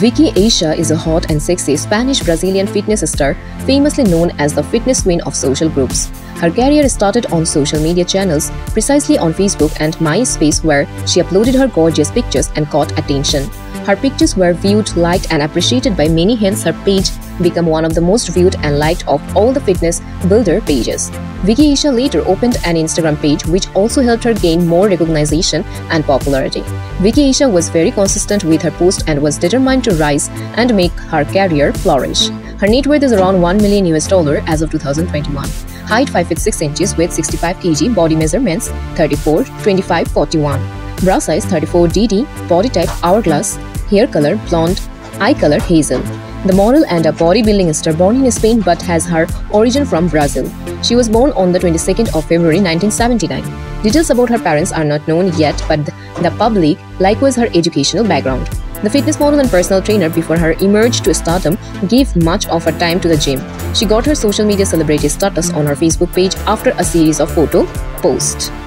Vicky Aisha is a hot and sexy Spanish-Brazilian fitness star, famously known as the fitness queen of social groups. Her career started on social media channels, precisely on Facebook and MySpace, where she uploaded her gorgeous pictures and caught attention. Her pictures were viewed, liked and appreciated by many, hence her page became one of the most viewed and liked of all the fitness builder pages. Vicky Aisha later opened an Instagram page, which also helped her gain more recognition and popularity. Vicky Aisha was very consistent with her posts and was determined to rise and make her career flourish. Her net worth is around $1 million as of 2021. Height 5'6" with 65 kg, body measurements 34/25/41. Bra size 34DD, body type hourglass, hair color blonde, eye color hazel. The model and a bodybuilding star born in Spain but has her origin from Brazil. She was born on the 22nd of February 1979. Details about her parents are not known yet, but the public likewise her educational background. The fitness model and personal trainer before her emerged to stardom gave much of her time to the gym. She got her social media celebrity status on her Facebook page after a series of photo posts.